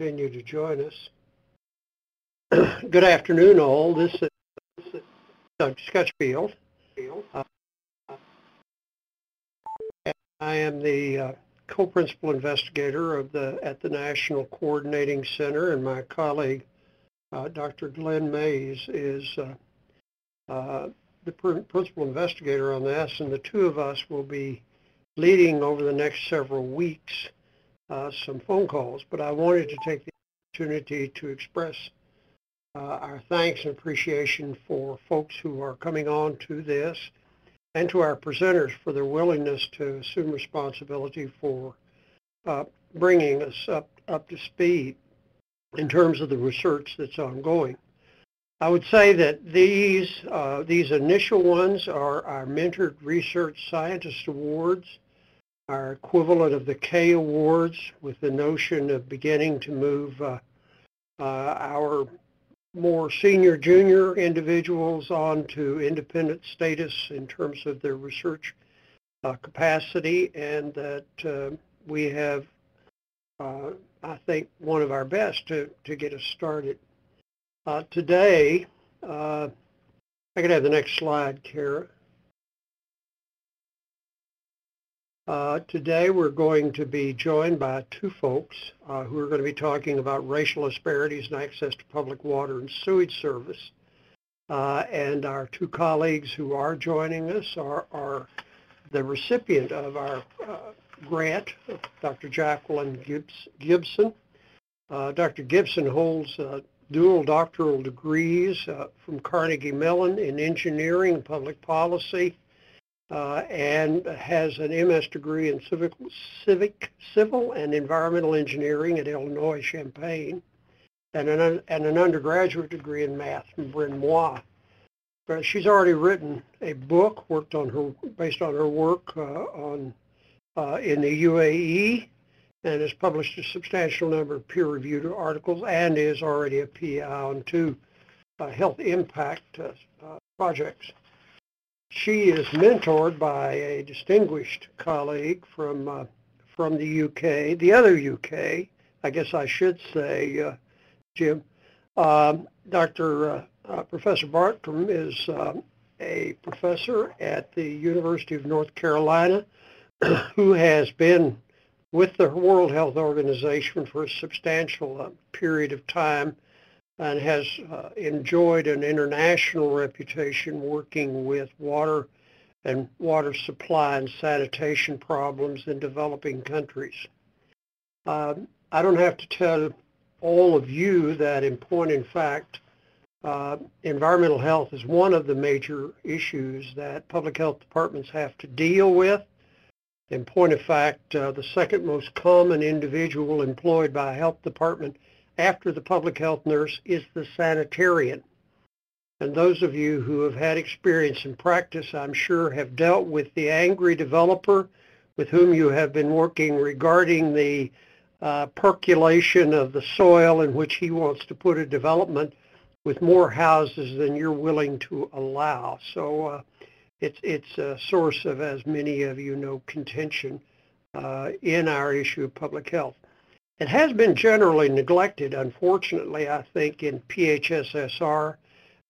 continue to join us. Good afternoon, all. This is Skutchfield. I am the co-principal investigator of at the National Coordinating Center, and my colleague, Dr. Glenn Mays, is the principal investigator on this, and the two of us will be leading over the next several weeks some phone calls. But I wanted to take the opportunity to express our thanks and appreciation for folks who are coming on to this and to our presenters for their willingness to assume responsibility for bringing us up to speed in terms of the research that's ongoing. I would say that these initial ones are our Mentored Research Scientist Awards, our equivalent of the K Awards, with the notion of beginning to move our more senior, junior individuals on to independent status in terms of their research capacity, and that we have, I think, one of our best to get us started. Today, I could have the next slide, Kara. Today we're going to be joined by two folks who are going to be talking about racial disparities and access to public water and sewage service. And our two colleagues who are joining us are the recipient of our grant, Dr. Jacqueline Gibson. Dr. Gibson holds dual doctoral degrees from Carnegie Mellon in engineering and public policy, and has an MS degree in civil and environmental engineering at Illinois-Champaign, and an undergraduate degree in math from Bryn Mawr. But she's already written a book based on her work in the UAE, and has published a substantial number of peer-reviewed articles, and is already a PI on two health impact projects. She is mentored by a distinguished colleague from the UK, the other UK, I guess I should say, Jim. Professor Bartram is a professor at the University of North Carolina who has been with the World Health Organization for a substantial period of time, and has enjoyed an international reputation working with water and water supply and sanitation problems in developing countries. I don't have to tell all of you that in point in fact, environmental health is one of the major issues that public health departments have to deal with. In point of fact, the second most common individual employed by a health department after the public health nurse is the sanitarian. And those of you who have had experience in practice, I'm sure, have dealt with the angry developer with whom you have been working regarding the percolation of the soil in which he wants to put a development with more houses than you're willing to allow. So it's a source of, as many of you know, contention in our issue of public health. It has been generally neglected, unfortunately, I think, in PHSSR,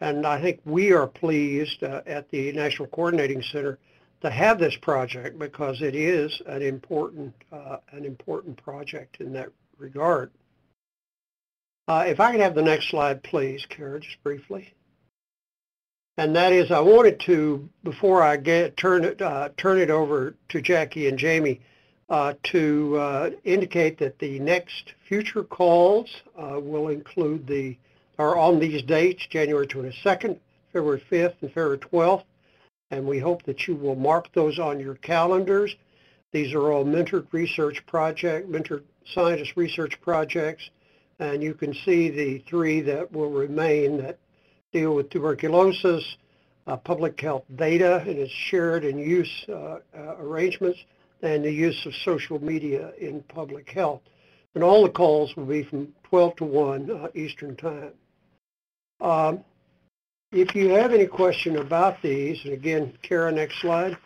and I think we are pleased at the National Coordinating Center to have this project because it is an important project in that regard. If I could have the next slide, please, Kara, just briefly. And that is, I wanted to, before I turn it over to Jackie and Jamie, to indicate that the next future calls will include are on these dates, January 22nd, February 5th, and February 12th, and we hope that you will mark those on your calendars. These are all mentored scientist research projects, and you can see the three that will remain that deal with tuberculosis, public health data, and its shared and use arrangements, and the use of social media in public health. And all the calls will be from 12 to 1 Eastern Time. If you have any question about these, and again, Kara, next slide.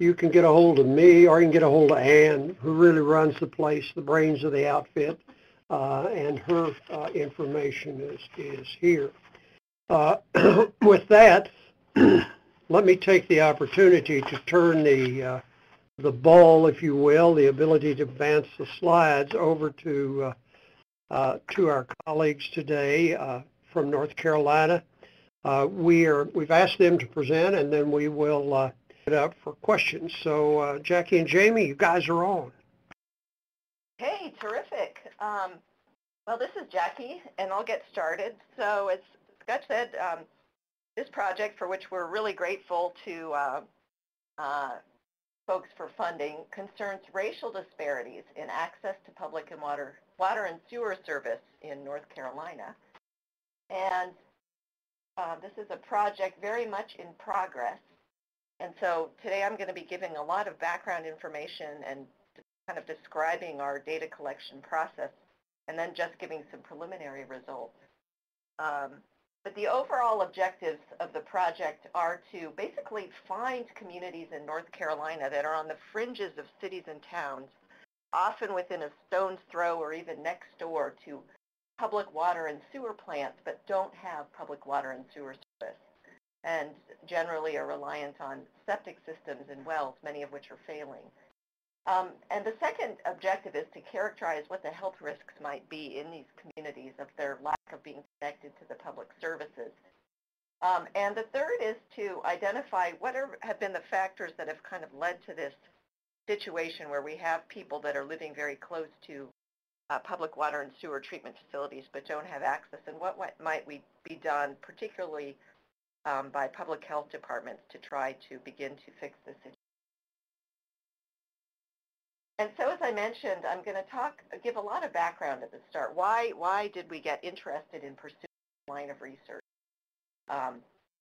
you can get a hold of me, or you can get a hold of Ann, who really runs the place, the brains of the outfit, and her information is here. With that, let me take the opportunity to turn the ball, if you will, the ability to advance the slides over to our colleagues today from North Carolina. We've asked them to present, and then we will it up for questions. So Jackie and Jamie, you guys are on. Hey, terrific. Well, this is Jackie, and I'll get started. So as Scott said, this project, for which we're really grateful to folks for funding, concerns racial disparities in access to public and water and sewer service in North Carolina. And this is a project very much in progress. And so today I'm going to be giving a lot of background information and kind of describing our data collection process, and then just giving some preliminary results. But the overall objectives of the project are to basically find communities in North Carolina that are on the fringes of cities and towns, often within a stone's throw or even next door to public water and sewer plants, but don't have public water and sewer service, and generally are reliant on septic systems and wells, many of which are failing. And the second objective is to characterize what the health risks might be in these communities of their lack of being connected to the public services. And the third is to identify what have been the factors that have kind of led to this situation where we have people that are living very close to public water and sewer treatment facilities but don't have access, and what might we be done, particularly by public health departments, to try to begin to fix this situation. And so, as I mentioned, I'm going to give a lot of background at the start. Why did we get interested in pursuing this line of research?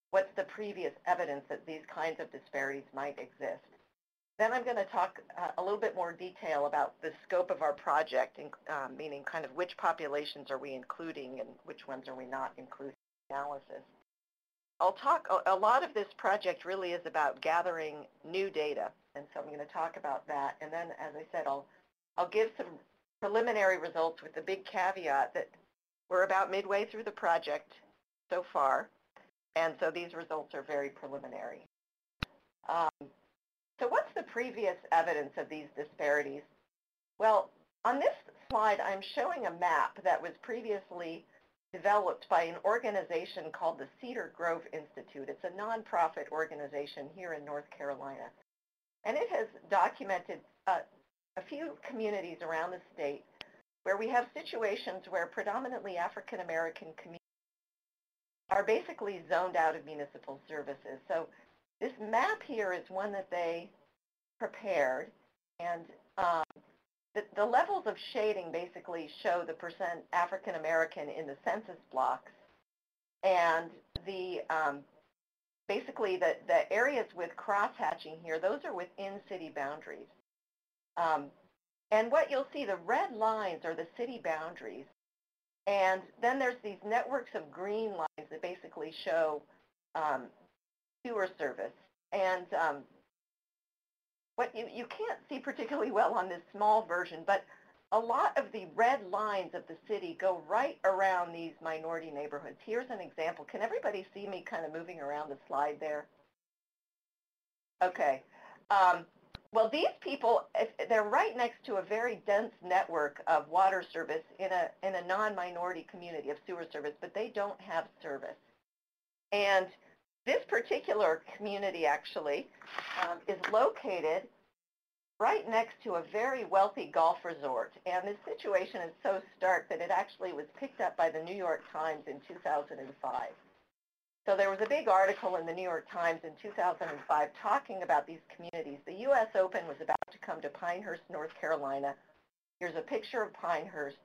What's the previous evidence that these kinds of disparities might exist? Then I'm going to talk a little bit more detail about the scope of our project, meaning kind of which populations are we including and which ones are we not including in analysis. I'll talk, a lot of this project really is about gathering new data, and so I'm going to talk about that. And then, as I said, I'll give some preliminary results with the big caveat that we're about midway through the project so far, and so these results are very preliminary. So what's the previous evidence of these disparities? Well, on this slide, I'm showing a map that was previously developed by an organization called the Cedar Grove Institute. It's a nonprofit organization here in North Carolina. And it has documented a few communities around the state where we have situations where predominantly African-American communities are basically zoned out of municipal services. So this map here is one that they prepared, and the levels of shading basically show the percent African-American in the census blocks, and the basically the areas with cross-hatching here, those are within city boundaries. And what you'll see, the red lines are the city boundaries, and then there's these networks of green lines that basically show sewer service. And what you can't see particularly well on this small version, but a lot of the red lines of the city go right around these minority neighborhoods. Here's an example. Can everybody see me kind of moving around the slide there? Okay. Well, these people, they're right next to a very dense network of water service in a non-minority community of sewer service, but they don't have service. And this particular community actually is located right next to a very wealthy golf resort. And this situation is so stark that it actually was picked up by the New York Times in 2005. So there was a big article in the New York Times in 2005 talking about these communities. The U.S. Open was about to come to Pinehurst, North Carolina. Here's a picture of Pinehurst.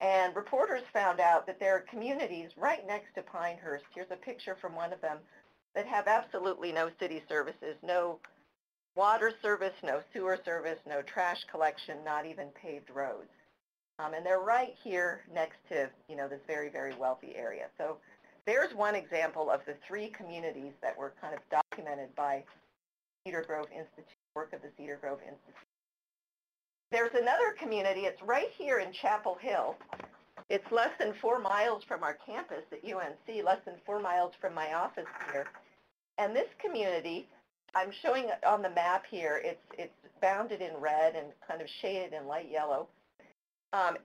And reporters found out that there are communities right next to Pinehurst. Here's a picture from one of them that have absolutely no city services, no water service, no sewer service, no trash collection, not even paved roads. And they're right here next to, you know, this very, very wealthy area. So there's one example of the three communities that were kind of documented by Cedar Grove Institute, work of the Cedar Grove Institute. There's another community, it's right here in Chapel Hill. It's less than 4 miles from our campus at UNC, less than 4 miles from my office here. And this community, I'm showing on the map here, it's bounded in red and kind of shaded in light yellow.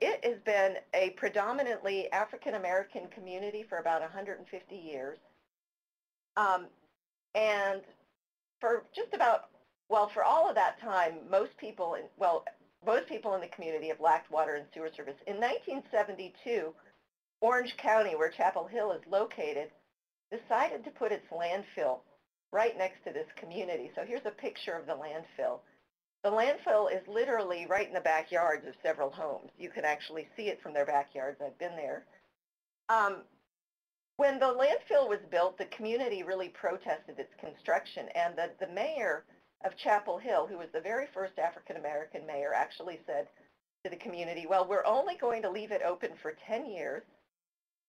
It has been a predominantly African-American community for about 150 years. And for just about, well, for all of that time, most people in the community have lacked water and sewer service. In 1972, Orange County, where Chapel Hill is located, decided to put its landfill right next to this community. So here's a picture of the landfill. The landfill is literally right in the backyards of several homes. You can actually see it from their backyards. I've been there. When the landfill was built, the community really protested its construction, and the mayor of Chapel Hill, who was the very first African-American mayor, actually said to the community, well, we're only going to leave it open for 10 years,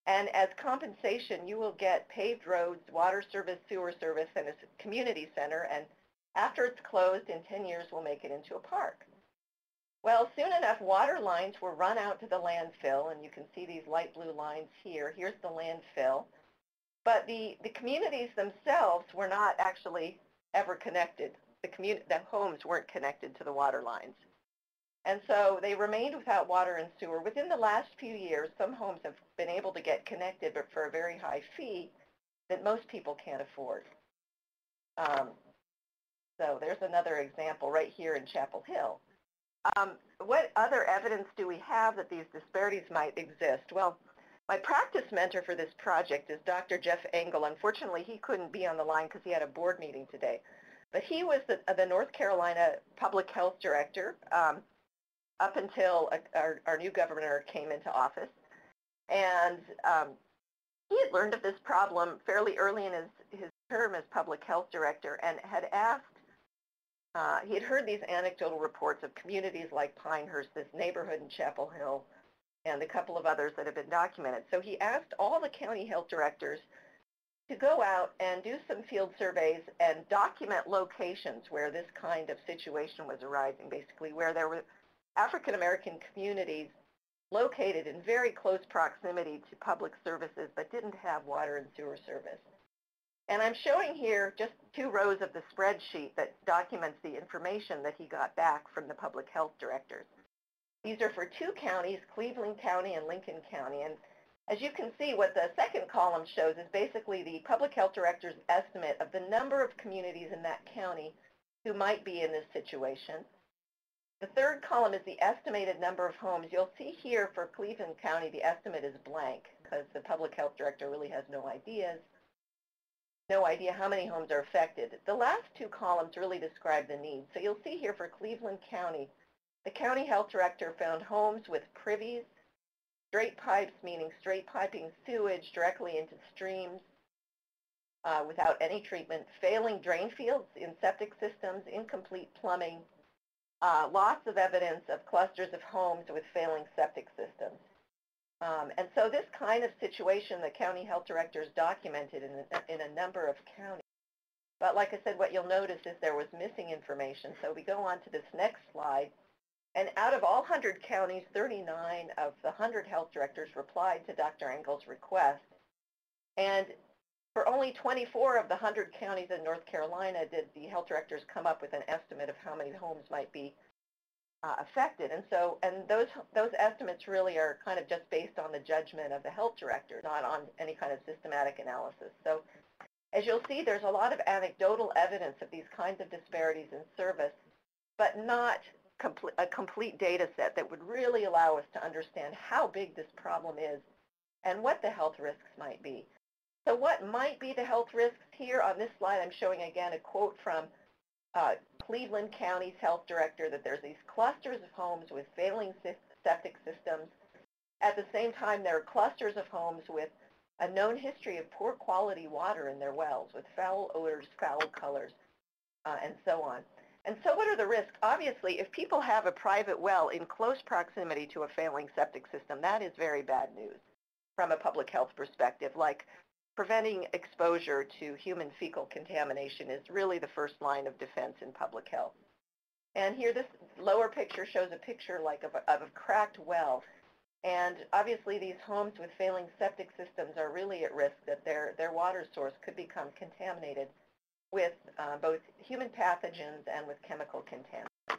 and as compensation, you will get paved roads, water service, sewer service, and a community center, and after it's closed in 10 years, we'll make it into a park. Well, soon enough, water lines were run out to the landfill, and you can see these light blue lines here. Here's the landfill. But the communities themselves were not actually ever connected. The homes weren't connected to the water lines. And so they remained without water and sewer. Within the last few years, some homes have been able to get connected, but for a very high fee that most people can't afford. So there's another example right here in Chapel Hill. What other evidence do we have that these disparities might exist? Well, my practice mentor for this project is Dr. Jeff Engel. Unfortunately, he couldn't be on the line because he had a board meeting today. But he was the North Carolina Public Health Director up until our new governor came into office. And he had learned of this problem fairly early in his term as Public Health Director and had asked, he had heard these anecdotal reports of communities like Pinehurst, this neighborhood in Chapel Hill, and a couple of others that have been documented. So he asked all the county health directors to go out and do some field surveys and document locations where this kind of situation was arising, basically where there were African-American communities located in very close proximity to public services but didn't have water and sewer service. And I'm showing here just 2 rows of the spreadsheet that documents the information that he got back from the public health directors. These are for 2 counties, Cleveland County and Lincoln County. And as you can see, what the second column shows is basically the public health director's estimate of the number of communities in that county who might be in this situation. The third column is the estimated number of homes. You'll see here for Cleveland County, the estimate is blank because the public health director really has no idea how many homes are affected. The last 2 columns really describe the need. So you'll see here for Cleveland County, the county health director found homes with privies, straight pipes, meaning straight piping sewage directly into streams without any treatment, failing drain fields in septic systems, incomplete plumbing, lots of evidence of clusters of homes with failing septic systems. And so this kind of situation the county health directors documented in a number of counties. But like I said, what you'll notice is there was missing information. So we go on to this next slide. And out of all 100 counties, 39 of the 100 health directors replied to Dr. Engel's request. And for only 24 of the 100 counties in North Carolina did the health directors come up with an estimate of how many homes might be affected, and so those estimates really are kind of just based on the judgment of the health director, not on any kind of systematic analysis. So as you'll see, there's a lot of anecdotal evidence of these kinds of disparities in service, but not a complete data set that would really allow us to understand how big this problem is and what the health risks might be. So what might be the health risks? Here on this slide I'm showing again a quote from Cleveland County's health director, that there's these clusters of homes with failing septic systems. At the same time, there are clusters of homes with a known history of poor quality water in their wells, with foul odors, foul colors, and so on. And so what are the risks? Obviously, if people have a private well in close proximity to a failing septic system, that is very bad news from a public health perspective, like preventing exposure to human fecal contamination is really the first line of defense in public health. And here this lower picture shows a picture like of a cracked well. And obviously these homes with failing septic systems are really at risk that their water source could become contaminated with both human pathogens and with chemical contaminants.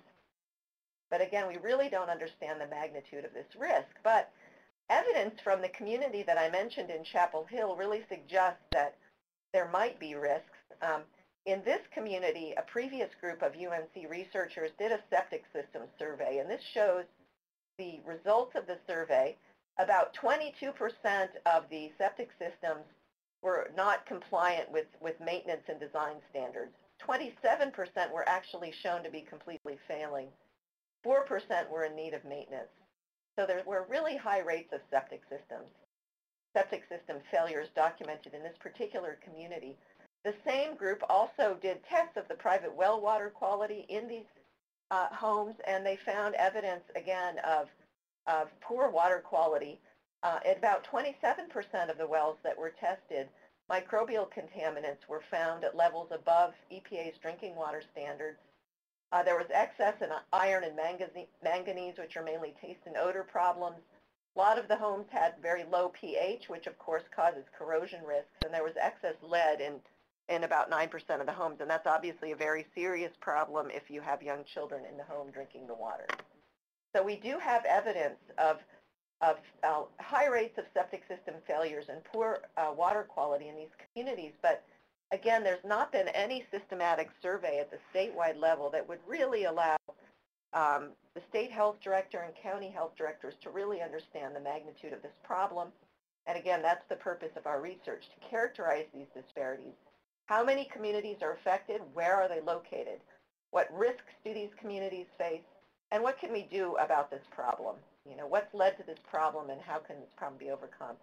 But again, we really don't understand the magnitude of this risk. But evidence from the community that I mentioned in Chapel Hill really suggests that there might be risks. In this community, a previous group of UNC researchers did a septic system survey, and this shows the results of the survey. About 22% of the septic systems were not compliant with maintenance and design standards. 27% were actually shown to be completely failing. 4% were in need of maintenance. So there were really high rates of septic systems. Septic system failures documented in this particular community. The same group also did tests of the private well water quality in these homes, and they found evidence, again, of poor water quality. At about 27% of the wells that were tested, microbial contaminants were found at levels above EPA's drinking water standards. There was excess in iron and manganese, which are mainly taste and odor problems. A lot of the homes had very low pH, which of course causes corrosion risks, and there was excess lead in about 9% of the homes, and that's obviously a very serious problem if you have young children in the home drinking the water. So we do have evidence of high rates of septic system failures and poor water quality in these communities, but again, there's not been any systematic survey at the statewide level that would really allow the state health director and county health directors to really understand the magnitude of this problem. And again, that's the purpose of our research, to characterize these disparities. How many communities are affected? Where are they located? What risks do these communities face? And what can we do about this problem? You know, what's led to this problem and how can this problem be overcome?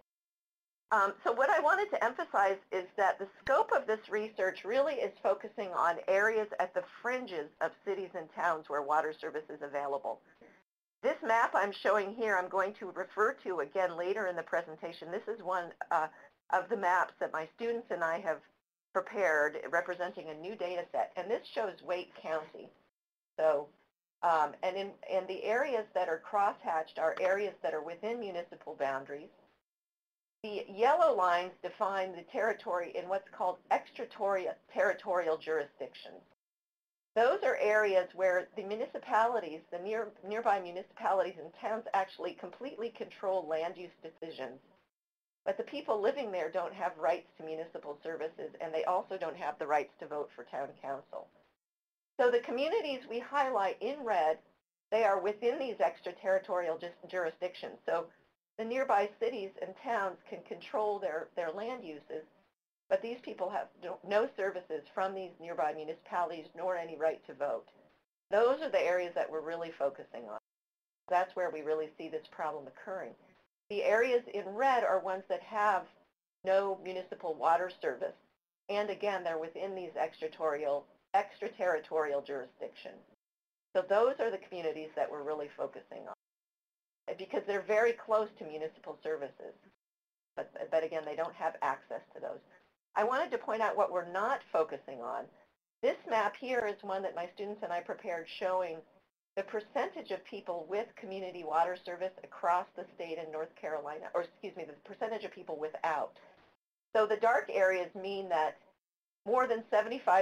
So what I wanted to emphasize is that the scope of this research really is focusing on areas at the fringes of cities and towns where water service is available. This map I'm showing here, I'm going to refer to again later in the presentation. This is one of the maps that my students and I have prepared representing a new data set, and this shows Wake County. So, and in the areas that are crosshatched are areas that are within municipal boundaries. The yellow lines define the territory in what's called extraterritorial jurisdictions. Those are areas where the municipalities, the nearby municipalities and towns actually completely control land use decisions. But the people living there don't have rights to municipal services, and they also don't have the rights to vote for town council. So the communities we highlight in red, they are within these extraterritorial jurisdictions. So the nearby cities and towns can control their land uses, but these people have no services from these nearby municipalities nor any right to vote. Those are the areas that we're really focusing on. That's where we really see this problem occurring. The areas in red are ones that have no municipal water service, and again, they're within these extraterritorial jurisdictions. So those are the communities that we're really focusing on, because they're very close to municipal services, but again, they don't have access to those. I wanted to point out what we're not focusing on. This map here is one that my students and I prepared showing the percentage of people with community water service across the state in North Carolina, or excuse me, the percentage of people without. So the dark areas mean that more than 75%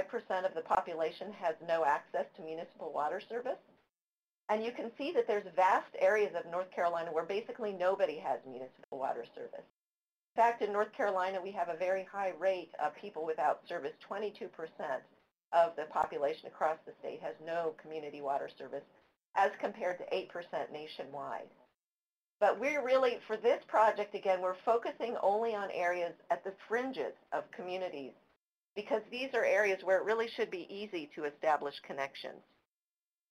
of the population has no access to municipal water service. And you can see that there's vast areas of North Carolina where basically nobody has municipal water service. In fact, in North Carolina, we have a very high rate of people without service. 22% of the population across the state has no community water service, as compared to 8% nationwide. But we're really, for this project, again, we're focusing only on areas at the fringes of communities, because these are areas where it really should be easy to establish connections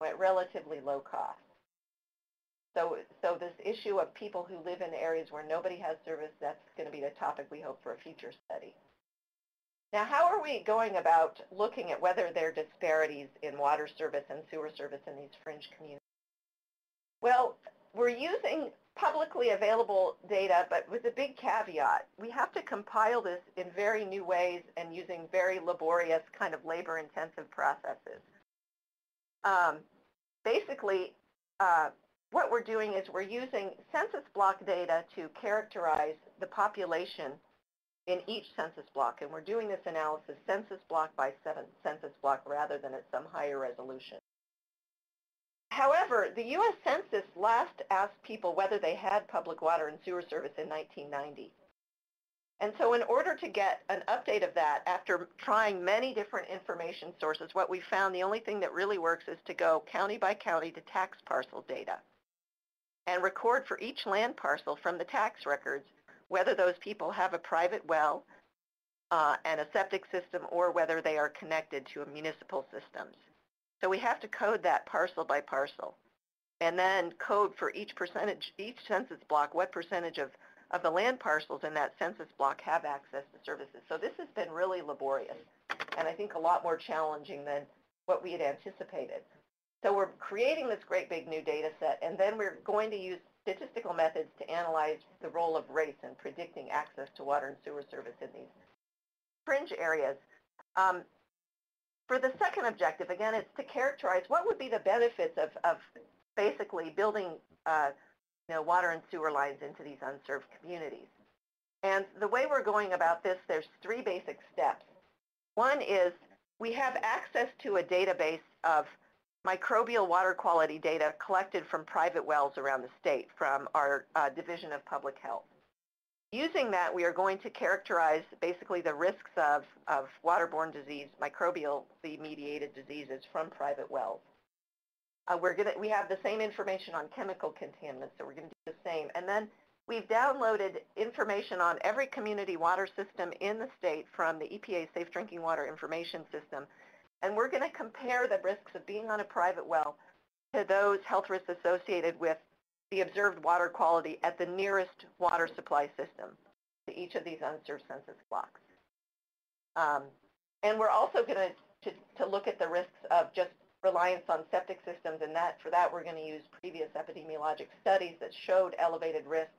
at relatively low cost. So this issue of people who live in areas where nobody has service, that's going to be the topic we hope for a future study. Now, how are we going about looking at whether there are disparities in water service and sewer service in these fringe communities? Well, we're using publicly available data, but with a big caveat. We have to compile this in very new ways and using very laborious, kind of labor-intensive processes. Basically, what we're doing is we're using census block data to characterize the population in each census block, and we're doing this analysis census block by census block rather than at some higher resolution. However, the U.S. Census last asked people whether they had public water and sewer service in 1990. And so in order to get an update of that, after trying many different information sources, what we found the only thing that really works is to go county by county to tax parcel data and record for each land parcel from the tax records whether those people have a private well and a septic system or whether they are connected to a municipal systems. So we have to code that parcel by parcel and then code for each percentage, each census block, what percentage of the land parcels in that census block have access to services. So this has been really laborious and I think a lot more challenging than what we had anticipated. So we're creating this great big new data set and then we're going to use statistical methods to analyze the role of race in predicting access to water and sewer service in these fringe areas. For the second objective, again, it's to characterize what would be the benefits of basically building water and sewer lines into these unserved communities. And the way we're going about this, there's three basic steps. One is we have access to a database of microbial water quality data collected from private wells around the state from our Division of Public Health. Using that, we are going to characterize basically the risks of waterborne disease, microbially mediated diseases from private wells. We have the same information on chemical contaminants, so we're going to do the same. And then we've downloaded information on every community water system in the state from the EPA Safe Drinking Water Information System. And we're going to compare the risks of being on a private well to those health risks associated with the observed water quality at the nearest water supply system to each of these unserved census blocks. And we're also going to look at the risks of just reliance on septic systems, and that for that we're going to use previous epidemiologic studies that showed elevated risks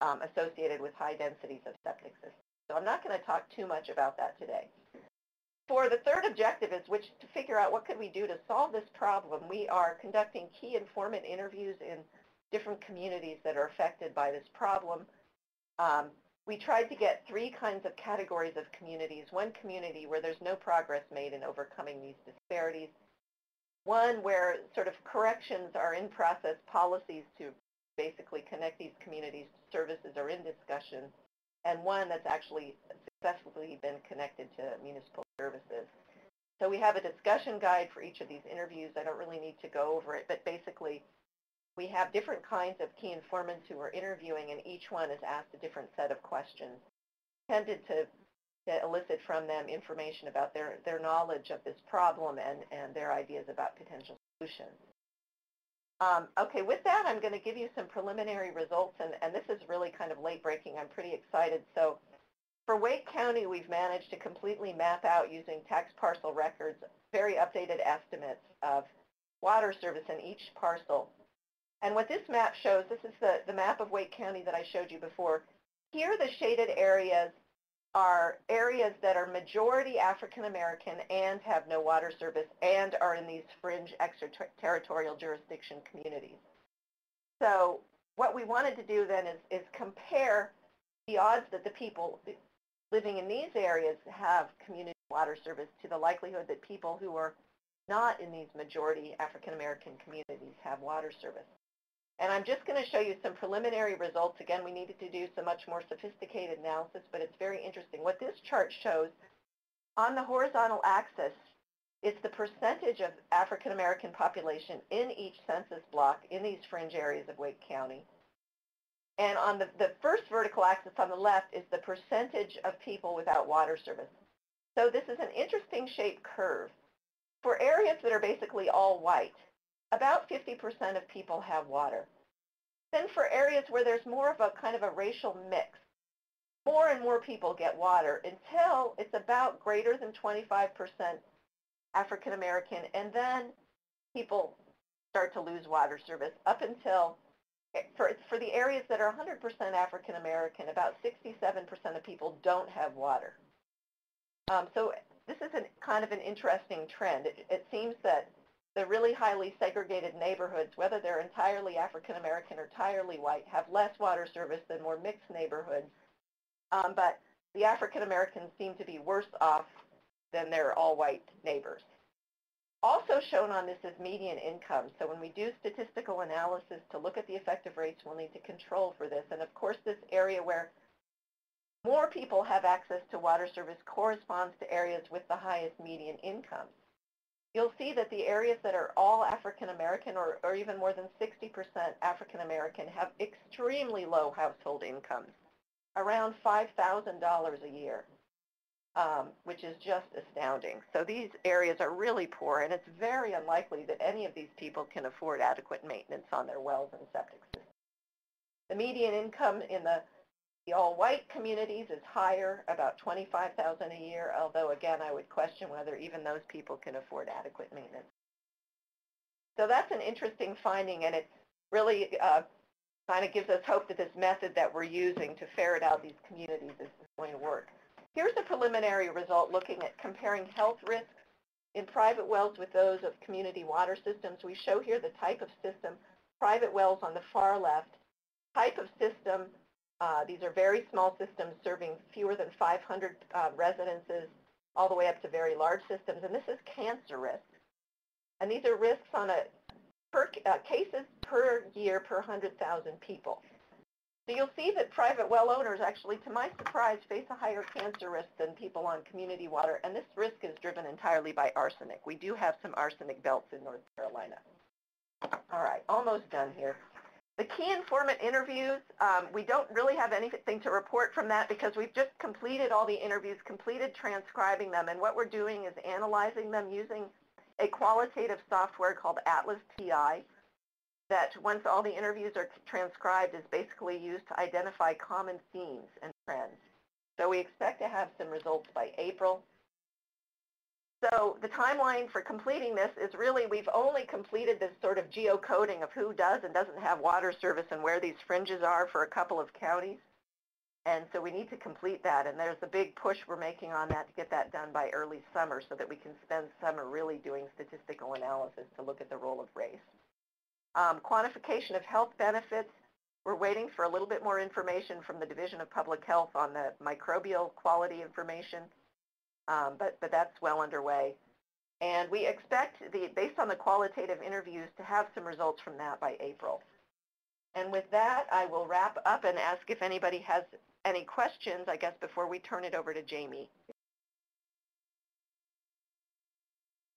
associated with high densities of septic systems. So I'm not going to talk too much about that today. For the third objective is to figure out what could we do to solve this problem. We are conducting key informant interviews in different communities that are affected by this problem. We tried to get three kinds of categories of communities. One community where there's no progress made in overcoming these disparities. One where sort of corrections are in process, policies to basically connect these communities to services are in discussion, and one that's actually successfully been connected to municipal services. So we have a discussion guide for each of these interviews. I don't really need to go over it, but basically we have different kinds of key informants who are interviewing, and each one is asked a different set of questions intended to elicit from them information about their knowledge of this problem and their ideas about potential solutions. Okay, with that, I'm going to give you some preliminary results, and this is really kind of late-breaking. I'm pretty excited. So for Wake County, we've managed to completely map out using tax parcel records, very updated estimates of water service in each parcel. And what this map shows, this is the map of Wake County that I showed you before. Here the shaded areas are areas that are majority African American and have no water service and are in these fringe extraterritorial jurisdiction communities. So what we wanted to do then is compare the odds that the people living in these areas have community water service to the likelihood that people who are not in these majority African American communities have water service. And I'm just going to show you some preliminary results. Again, we needed to do some much more sophisticated analysis, but it's very interesting. What this chart shows on the horizontal axis is the percentage of African American population in each census block in these fringe areas of Wake County. And on the first vertical axis on the left is the percentage of people without water service. So this is an interesting shaped curve. For areas that are basically all white, about 50% of people have water. Then for areas where there's more of a kind of a racial mix, more and more people get water until it's about greater than 25% African American, and then people start to lose water service up until for the areas that are 100% African American, about 67% of people don't have water. So this is kind of an interesting trend. It seems that the really highly segregated neighborhoods, whether they're entirely African American or entirely white, have less water service than more mixed neighborhoods. But the African Americans seem to be worse off than their all-white neighbors. Also shown on this is median income. So when we do statistical analysis to look at the effective rates, we'll need to control for this. And of course, this area where more people have access to water service corresponds to areas with the highest median income. You'll see that the areas that are all African American or even more than 60% African American have extremely low household incomes, around $5,000 a year. Which is just astounding. So these areas are really poor, and it's very unlikely that any of these people can afford adequate maintenance on their wells and septic systems. The median income in the all-white communities is higher, about $25,000 a year, although again, I would question whether even those people can afford adequate maintenance. So that's an interesting finding, and it really kind of gives us hope that this method that we're using to ferret out these communities is going to work. Here's a preliminary result looking at comparing health risks in private wells with those of community water systems. We show here the type of system, private wells on the far left, type of system, these are very small systems serving fewer than 500 residences, all the way up to very large systems, and this is cancer risk. And these are risks on a cases per year per 100,000 people. So you'll see that private well owners actually, to my surprise, face a higher cancer risk than people on community water, and this risk is driven entirely by arsenic. We do have some arsenic belts in North Carolina. All right, almost done here. The key informant interviews, we don't really have anything to report from that because we've just completed all the interviews, completed transcribing them, and what we're doing is analyzing them using a qualitative software called Atlas TI. That once all the interviews are transcribed is basically used to identify common themes and trends. So we expect to have some results by April. So the timeline for completing this is really we've only completed this sort of geocoding of who does and doesn't have water service and where these fringes are for a couple of counties. And so we need to complete that, and there's a big push we're making on that to get that done by early summer so that we can spend summer really doing statistical analysis to look at the role of race. Quantification of health benefits, we're waiting for a little bit more information from the Division of Public Health on the microbial quality information, but that's well underway. And we expect, based on the qualitative interviews, to have some results from that by April. And with that, I will wrap up and ask if anybody has any questions, I guess, before we turn it over to Jamie.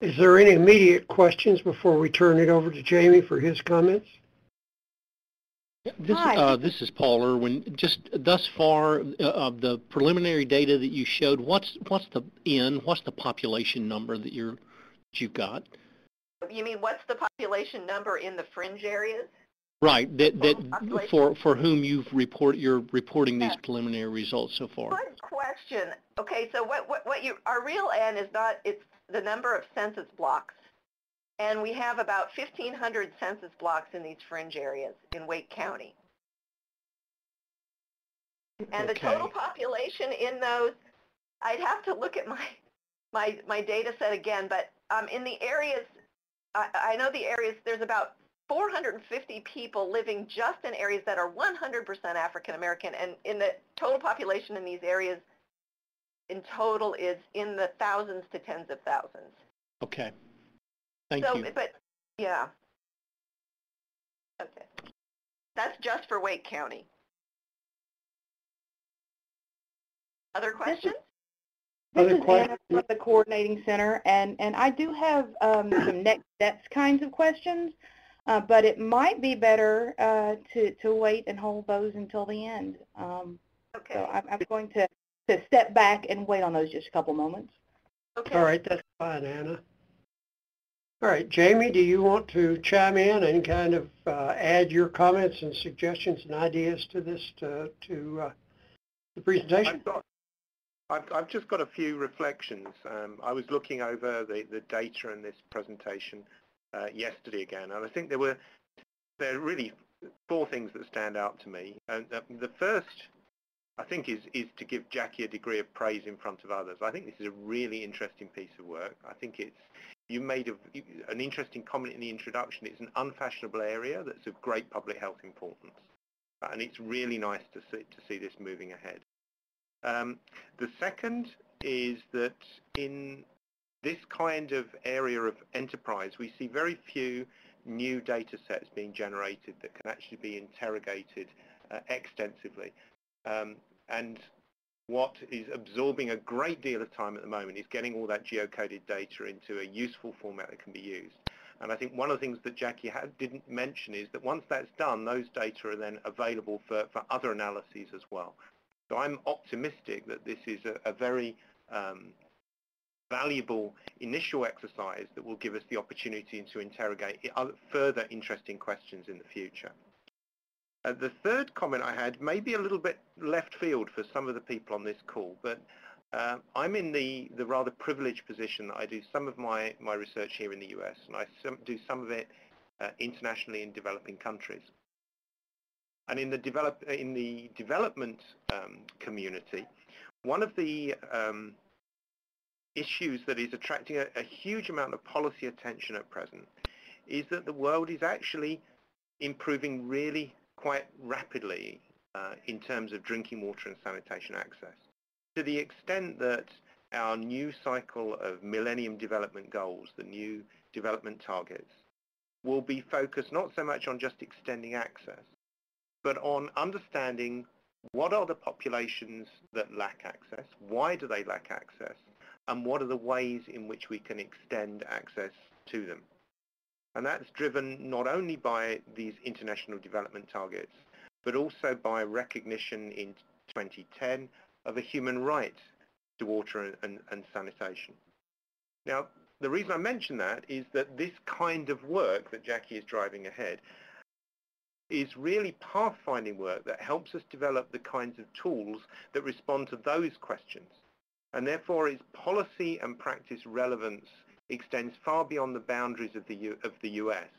Is there any immediate questions before we turn it over to Jamie for his comments? This is Paul Irwin. Just thus far, of the preliminary data that you showed, what's the population number that you've got? You mean what's the population number in the fringe areas? Right. That for whom you're reporting these preliminary results so far. Good question. Okay, so our real N is it's the number of census blocks, and we have about 1,500 census blocks in these fringe areas in Wake County. And the total population in those, I'd have to look at my data set again, but in the areas, I know the areas, there's about 450 people living just in areas that are 100% African American, and in the total population in these areas, in total is in the thousands to tens of thousands. Okay. Thank you. But, yeah. Okay. That's just for Wake County. Other questions? This is Anna from the Coordinating Center, and I do have some next steps kinds of questions, but it might be better to wait and hold those until the end. Okay. So I'm going to step back and wait on those just a couple moments. Okay. All right, that's fine, Anna. All right, Jamie, do you want to chime in and kind of add your comments and suggestions and ideas to this, to the presentation? I've just got a few reflections. I was looking over the data in this presentation yesterday again, and I think there are really four things that stand out to me. The first, I think, is to give Jackie a degree of praise in front of others. I think this is a really interesting piece of work. I think it's, you made an interesting comment in the introduction. It's an unfashionable area that's of great public health importance. And it's really nice to see this moving ahead. The second is that in this kind of area of enterprise, we see very few new data sets being generated that can actually be interrogated extensively. And what is absorbing a great deal of time at the moment is getting all that geocoded data into a useful format that can be used. And I think one of the things that Jackie didn't mention is that once that's done, those data are then available for other analyses as well. So I'm optimistic that this is a very valuable initial exercise that will give us the opportunity to interrogate further interesting questions in the future. The third comment I had may be a little bit left field for some of the people on this call, but I'm in the rather privileged position that I do some of my research here in the US, and I do some of it internationally in developing countries. And in the development community, one of the issues that is attracting a huge amount of policy attention at present is that the world is actually improving really quite rapidly in terms of drinking water and sanitation access, to the extent that our new cycle of Millennium Development Goals, the new development targets, will be focused not so much on just extending access, but on understanding what are the populations that lack access, why do they lack access, and what are the ways in which we can extend access to them. And that's driven not only by these international development targets, but also by recognition in 2010 of a human right to water and sanitation. Now, the reason I mention that is that this kind of work that Jackie is driving ahead is really pathfinding work that helps us develop the kinds of tools that respond to those questions. And therefore, its policy and practice relevance extends far beyond the boundaries of the US,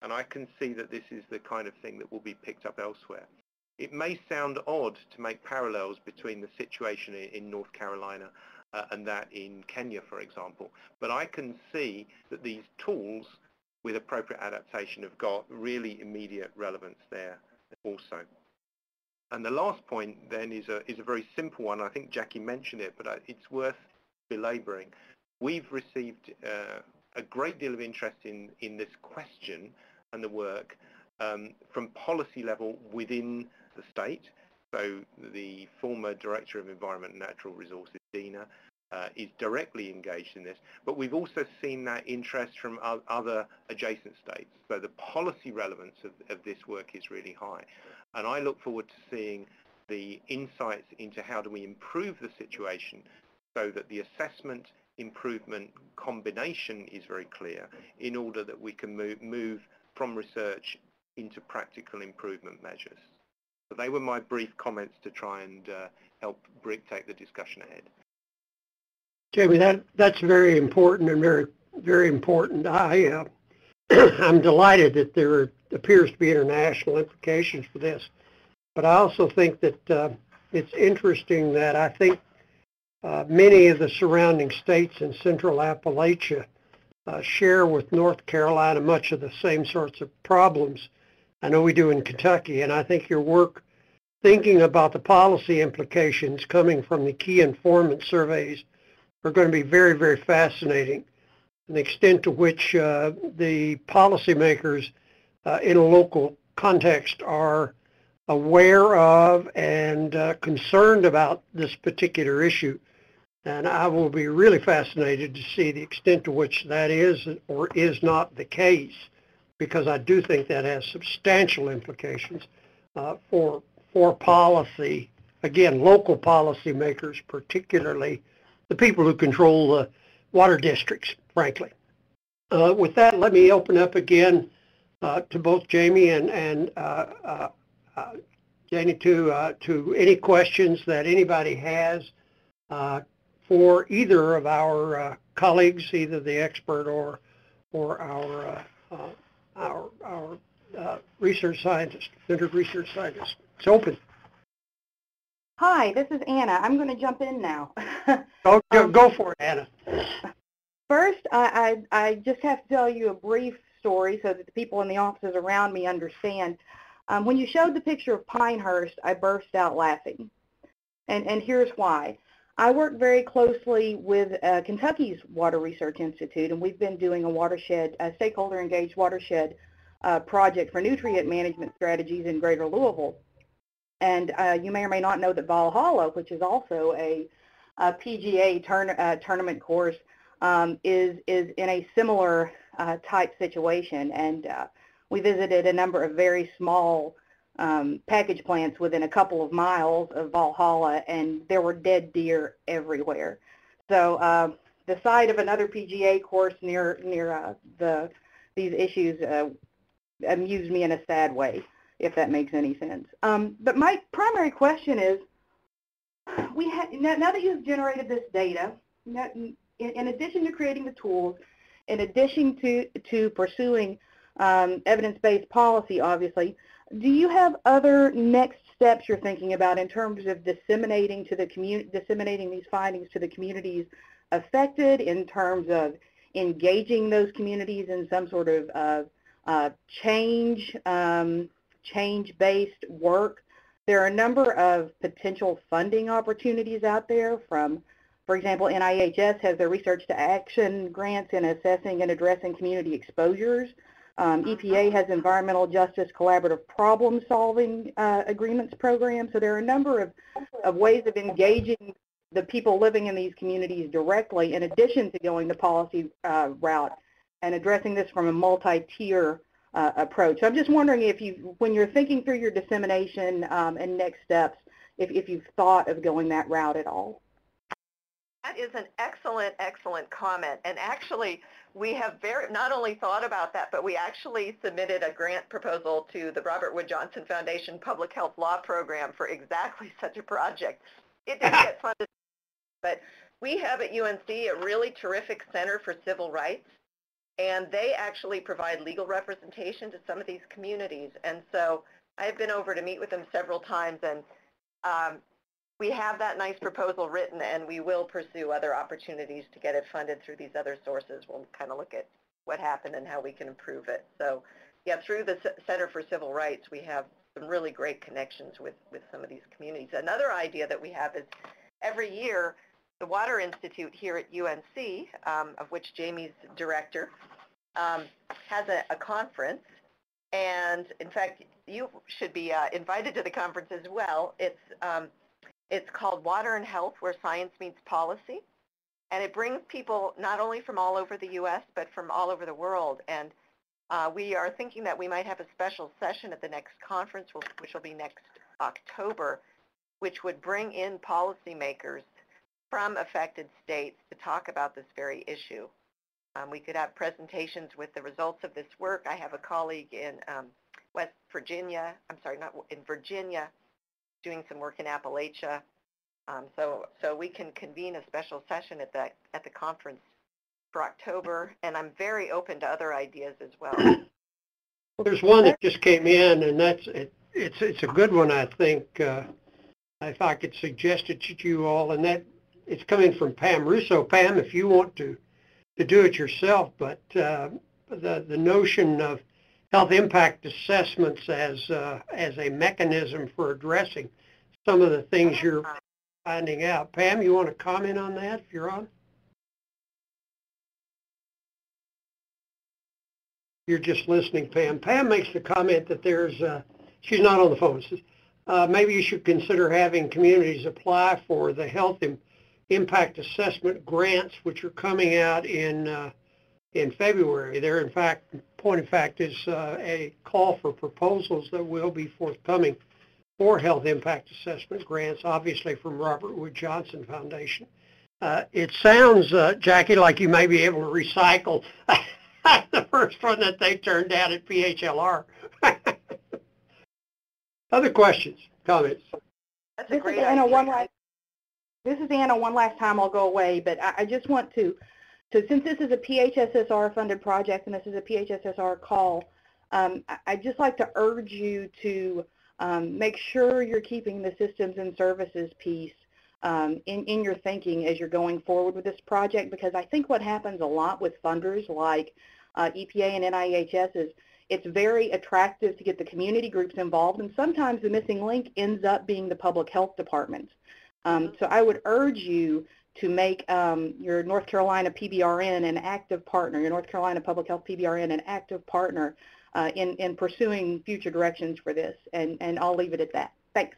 and I can see that this is the kind of thing that will be picked up elsewhere. It may sound odd to make parallels between the situation in North Carolina and that in Kenya, for example, but I can see that these tools with appropriate adaptation have got really immediate relevance there also. And the last point then is a very simple one. I think Jackie mentioned it, but it's worth belaboring. We've received a great deal of interest in this question and the work from policy level within the state. So the former Director of Environment and Natural Resources, Dina, is directly engaged in this. But we've also seen that interest from other adjacent states. So the policy relevance of this work is really high. And I look forward to seeing the insights into how do we improve the situation so that the assessment improvement combination is very clear in order that we can move from research into practical improvement measures. So they were my brief comments to try and help take the discussion ahead. Jamie, that's very important and very, very important. I'm delighted that there appears to be international implications for this, but I also think that it's interesting that I think many of the surrounding states in central Appalachia share with North Carolina much of the same sorts of problems I know we do in Kentucky, and I think your work thinking about the policy implications coming from the key informant surveys are going to be very, very fascinating, and the extent to which the policymakers in a local context are aware of and concerned about this particular issue. And I will be really fascinated to see the extent to which that is or is not the case, because I do think that has substantial implications for policy, again, local policymakers, particularly the people who control the water districts, frankly. With that, let me open up again to both Jamie and Janie to any questions that anybody has for either of our colleagues, either the expert or our research scientist, centered research scientist. It's open. Hi, this is Anna. I'm going to jump in now. Oh, go for it, Anna. First, I just have to tell you a brief story so that the people in the offices around me understand. When you showed the picture of Pinehurst, I burst out laughing, and here's why. I work very closely with Kentucky's Water Research Institute, and we've been doing a watershed, a stakeholder-engaged watershed project for nutrient management strategies in Greater Louisville. And you may or may not know that Valhalla, which is also a PGA tournament course, is in a similar type situation. And we visited a number of very small package plants within a couple of miles of Valhalla, and there were dead deer everywhere. So the site of another PGA course near these issues amused me in a sad way, if that makes any sense. But my primary question is, now that you've generated this data, in addition to creating the tools, in addition to pursuing evidence-based policy, obviously, do you have other next steps you're thinking about in terms of disseminating to the community, disseminating these findings to the communities affected, in terms of engaging those communities in some sort of change-based work? There are a number of potential funding opportunities out there from, for example, NIHS has their Research to Action grants in assessing and addressing community exposures. EPA has Environmental Justice Collaborative Problem Solving Agreements Program. So there are a number of ways of engaging the people living in these communities directly, in addition to going the policy route and addressing this from a multi-tier approach. So I'm just wondering if you, when you're thinking through your dissemination and next steps, if you've thought of going that route at all. That is an excellent, excellent comment. And actually, we have not only thought about that, but we actually submitted a grant proposal to the Robert Wood Johnson Foundation Public Health Law Program for exactly such a project. It didn't get funded, but we have at UNC a really terrific Center for Civil Rights, and they actually provide legal representation to some of these communities. And so I've been over to meet with them several times, and we have that nice proposal written, and we will pursue other opportunities to get it funded through these other sources. We'll kind of look at what happened and how we can improve it. So, yeah, through the Center for Civil Rights, we have some really great connections with some of these communities. Another idea that we have is every year, the Water Institute here at UNC, of which Jamie's director, has a conference. And, in fact, you should be invited to the conference as well. It's called Water and Health, Where Science Meets Policy, and it brings people not only from all over the U.S., but from all over the world. And we are thinking that we might have a special session at the next conference, which will be next October, which would bring in policymakers from affected states to talk about this very issue. We could have presentations with the results of this work. I have a colleague in Virginia, doing some work in Appalachia, so we can convene a special session at the conference for October, and I'm very open to other ideas as well. Well, there's one that just came in, and that's it's a good one, I think. If I could suggest it to you all, and that it's coming from Pam Russo. Pam, if you want to do it yourself, but the notion of health impact assessments as a mechanism for addressing some of the things you're finding out. Pam, you want to comment on that if you're on? You're just listening, Pam. Pam makes the comment that there's, she's not on the phone, says, maybe you should consider having communities apply for the health impact assessment grants, which are coming out in February. There, in fact, point of fact, is a call for proposals that will be forthcoming for health impact assessment grants, obviously from Robert Wood Johnson Foundation. It sounds, Jackie, like you may be able to recycle the first one that they turned out at PHLR. Other questions, comments? That's a great idea. This is Anna. One last time, I'll go away, but I just want to. So since this is a PHSSR funded project and this is a PHSSR call, I'd just like to urge you to make sure you're keeping the systems and services piece in your thinking as you're going forward with this project, because I think what happens a lot with funders like EPA and NIHS is it's very attractive to get the community groups involved, and sometimes the missing link ends up being the public health departments. So I would urge you to make your North Carolina PBRN an active partner, your North Carolina Public Health PBRN an active partner in pursuing future directions for this, and I'll leave it at that. Thanks.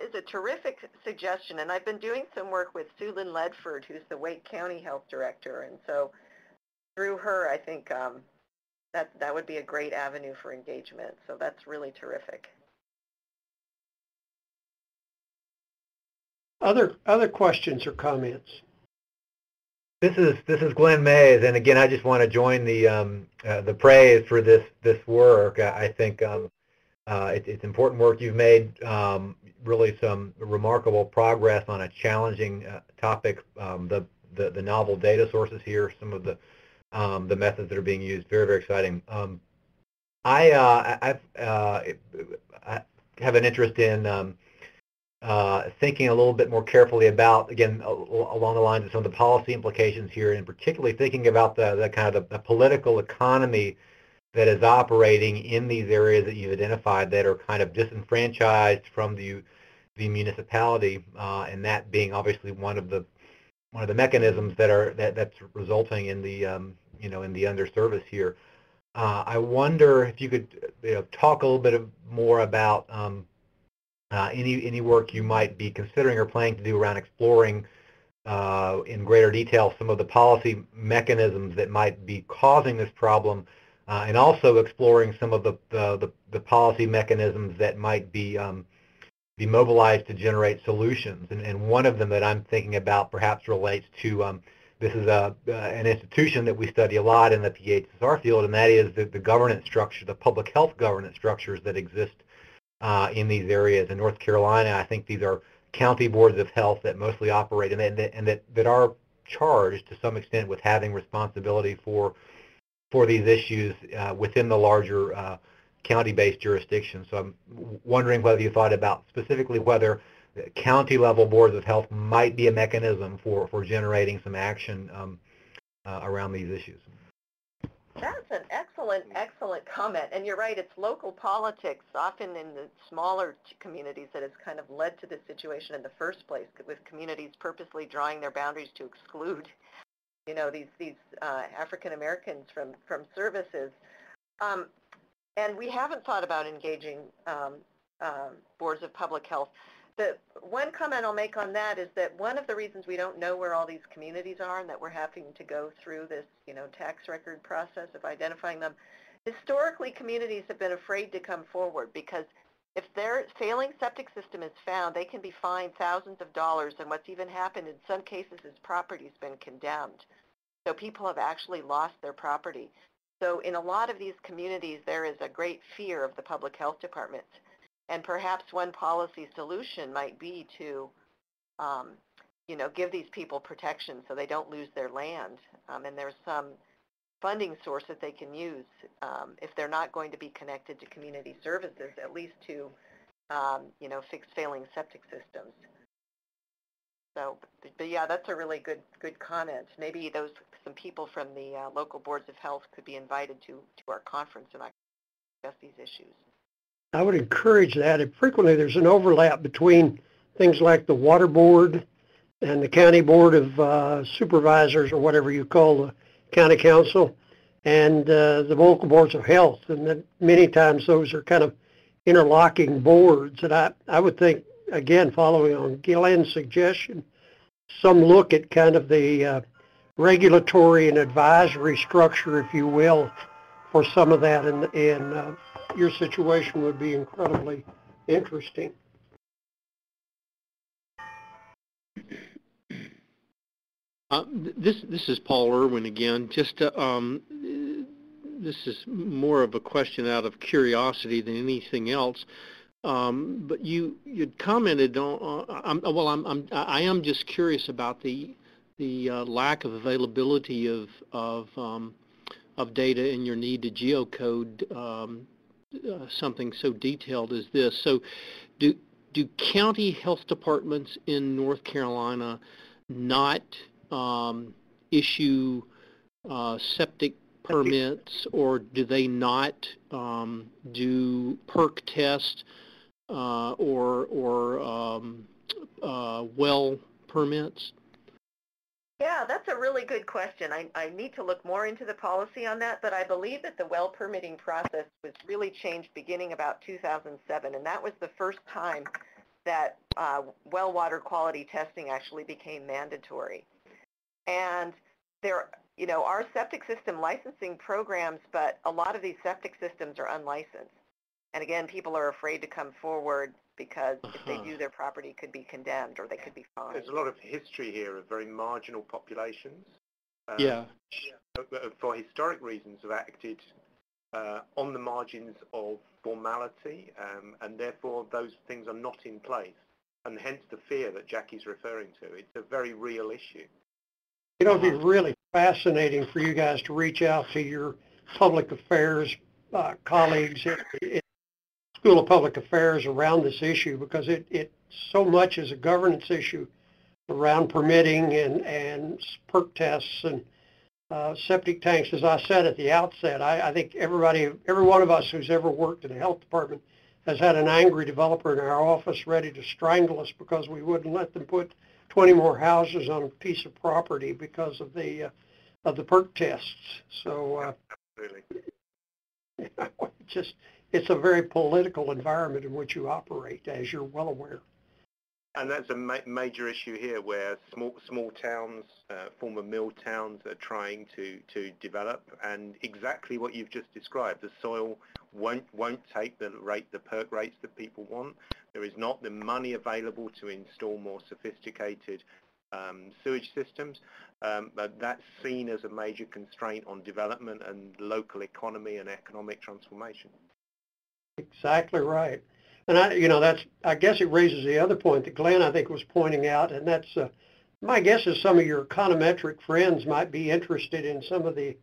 It's a terrific suggestion, and I've been doing some work with Sue Lynn Ledford, who's the Wake County Health Director, and so through her, I think that would be a great avenue for engagement, so that's really terrific. Other questions or comments? This is Glenn Mays, and again, I just want to join the praise for this work. I think it's important work. You've made really some remarkable progress on a challenging topic. The novel data sources here, some of the methods that are being used, very, very exciting. I have an interest in thinking a little bit more carefully about, again, along the lines of some of the policy implications here, and particularly thinking about the kind of the political economy that is operating in these areas that you've identified that are kind of disenfranchised from the municipality, and that being obviously one of the mechanisms that's resulting in the in the underservice here. I wonder if you could talk a little bit more about any work you might be considering or planning to do around exploring in greater detail some of the policy mechanisms that might be causing this problem, and also exploring some of the policy mechanisms that might be mobilized to generate solutions. And one of them that I'm thinking about perhaps relates to this is an institution that we study a lot in the PHSSR field, and that is the governance structure, the public health governance structures that exist in these areas. In North Carolina, I think these are county boards of health that mostly operate and that are charged to some extent with having responsibility for these issues within the larger county-based jurisdiction. So I'm wondering whether you thought about specifically whether county-level boards of health might be a mechanism for generating some action around these issues. That's an excellent comment, and you're right, it's local politics, often in the smaller communities, that has kind of led to this situation in the first place, with communities purposely drawing their boundaries to exclude, these African Americans from services. And we haven't thought about engaging boards of public health. The one comment I'll make on that is that one of the reasons we don't know where all these communities are and that we're having to go through this, tax record process of identifying them, historically communities have been afraid to come forward because if their failing septic system is found, they can be fined thousands of dollars, and what's even happened in some cases is property's been condemned. So people have actually lost their property. So in a lot of these communities, there is a great fear of the public health departments. And perhaps one policy solution might be to, give these people protection so they don't lose their land. And there's some funding source that they can use if they're not going to be connected to community services, at least to, fix failing septic systems. So, but yeah, that's a really good comment. Maybe some people from the local boards of health could be invited to our conference and discuss these issues. I would encourage that. And frequently there's an overlap between things like the water board and the county board of supervisors, or whatever you call the county council, and the local boards of health. And then many times those are kind of interlocking boards. And I would think, again, following on Glenn's suggestion, some look at kind of the regulatory and advisory structure, if you will, for some of that in your situation would be incredibly interesting. This is Paul Irwin again. Just this is more of a question out of curiosity than anything else. But you'd commented on. I am just curious about the lack of availability of of data and your need to geocode something so detailed as this. So do county health departments in North Carolina not issue septic permits, or do they not do perk tests or well permits? Yeah, that's a really good question. I need to look more into the policy on that, but I believe that the well permitting process was really changed beginning about 2007, and that was the first time that well water quality testing actually became mandatory. And there, you know, our septic system licensing programs, but a lot of these septic systems are unlicensed. And again, people are afraid to come forward because if they do, their property could be condemned or they could be fined. There's a lot of history here of very marginal populations. For historic reasons have acted on the margins of formality, and therefore those things are not in place. And hence the fear that Jackie's referring to. It's a very real issue. You know, it'd be really fascinating for you guys to reach out to your public affairs colleagues at School of Public Affairs around this issue, because it so much is a governance issue around permitting and perk tests and septic tanks. As I said at the outset, I think every one of us who's ever worked in a health department has had an angry developer in our office ready to strangle us because we wouldn't let them put 20 more houses on a piece of property because of the perk tests. So really, you know, it's a very political environment in which you operate, as you're well aware. And that's a major issue here, where small towns, former mill towns, are trying to develop, and exactly what you've just described. The soil won't take the perk rates that people want. There is not the money available to install more sophisticated sewage systems, but that's seen as a major constraint on development and local economy and economic transformation. Exactly right. And I guess it raises the other point that Glenn, I think, was pointing out, and that's my guess is some of your econometric friends might be interested in some of the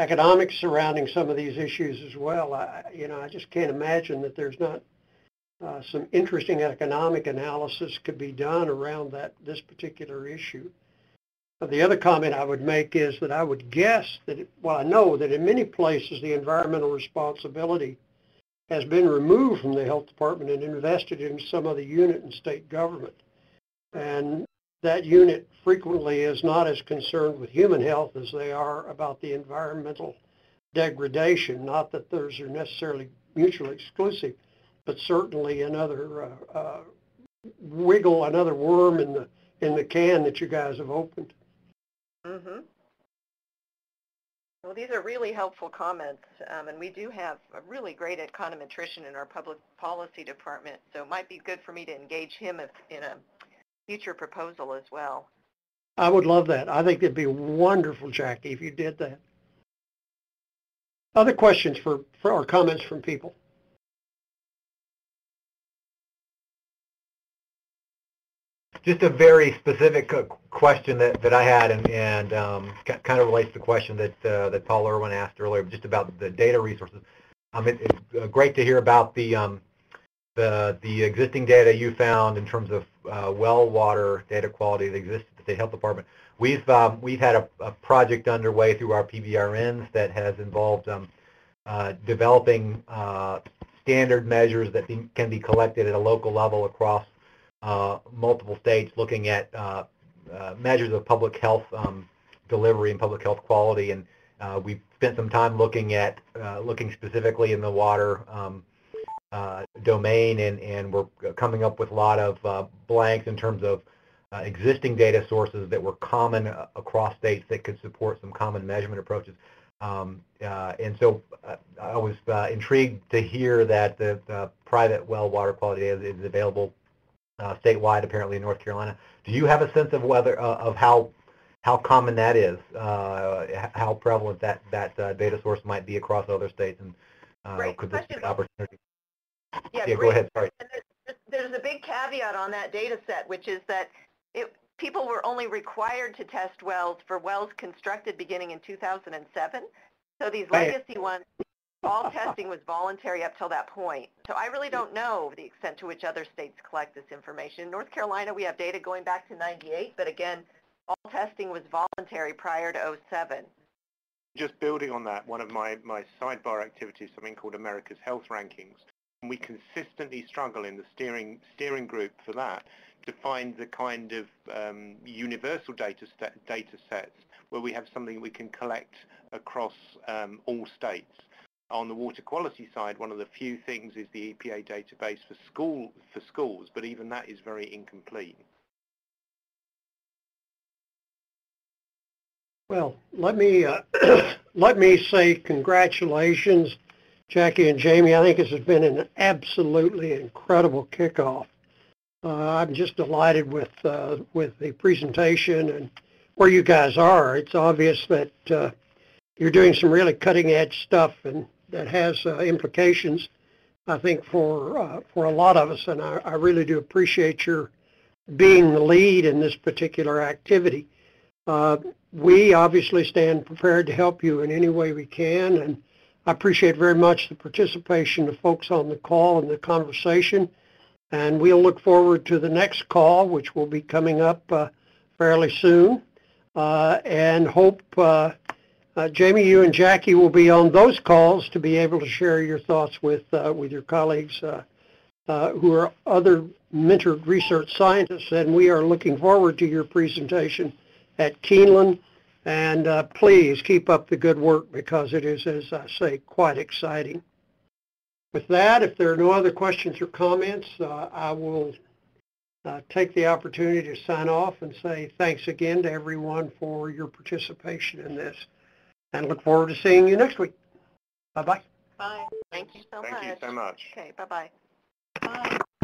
economics surrounding some of these issues as well. I just can't imagine that there's not some interesting economic analysis could be done around this particular issue. But the other comment I would make is that I would guess that, I know that in many places the environmental responsibility has been removed from the health department and invested in some other unit in state government. And that unit frequently is not as concerned with human health as they are about the environmental degradation. Not that those are necessarily mutually exclusive, but certainly another wiggle, another worm in the can that you guys have opened. Mm-hmm. Well, these are really helpful comments, and we do have a really great econometrician in our public policy department, so it might be good for me to engage him in a future proposal as well. I would love that. I think it'd be wonderful, Jackie, if you did that. Other questions or comments from people? Just a very specific question that I had, and kind of relates to the question that Paul Irwin asked earlier, just about the data resources. It's great to hear about the existing data you found in terms of well water data quality that exists at the State Health Department. We've had a project underway through our PBRNs that has involved developing standard measures that can be collected at a local level across multiple states, looking at measures of public health delivery and public health quality, and we've spent some time looking at specifically in the water domain, and we're coming up with a lot of blanks in terms of existing data sources that were common across states that could support some common measurement approaches. And so I was intrigued to hear that the private well water quality is available statewide, apparently, in North Carolina. Do you have a sense of whether of how common that is, how prevalent that data source might be across other states, and could this be an opportunity? Yeah, go ahead. Sorry. There's a big caveat on that data set, which is that people were only required to test wells for wells constructed beginning in 2007, So these legacy ones, all testing was voluntary up till that point. So I really don't know the extent to which other states collect this information. In North Carolina, we have data going back to 98, but again, all testing was voluntary prior to 07. Just building on that, one of my sidebar activities, something called America's Health Rankings, and we consistently struggle in the steering group for that to find the kind of universal data sets where we have something we can collect across all states. On the water quality side, one of the few things is the EPA database for schools, but even that is very incomplete. Well, let me say congratulations, Jackie and Jamie. I think this has been an absolutely incredible kickoff. I'm just delighted with the presentation and where you guys are. It's obvious that you're doing some really cutting-edge stuff, and that has implications, I think, for a lot of us, and I really do appreciate your being the lead in this particular activity. We obviously stand prepared to help you in any way we can, and I appreciate very much the participation of folks on the call and the conversation, and we'll look forward to the next call, which will be coming up fairly soon, and hope Jamie, you and Jackie will be on those calls to be able to share your thoughts with your colleagues who are other mentored research scientists, and we are looking forward to your presentation at Keeneland, and please keep up the good work because it is, as I say, quite exciting. With that, if there are no other questions or comments, I will take the opportunity to sign off and say thanks again to everyone for your participation in this. And look forward to seeing you next week. Bye-bye. Bye. Thank you so much. Thank you so much. Okay, bye-bye. Bye.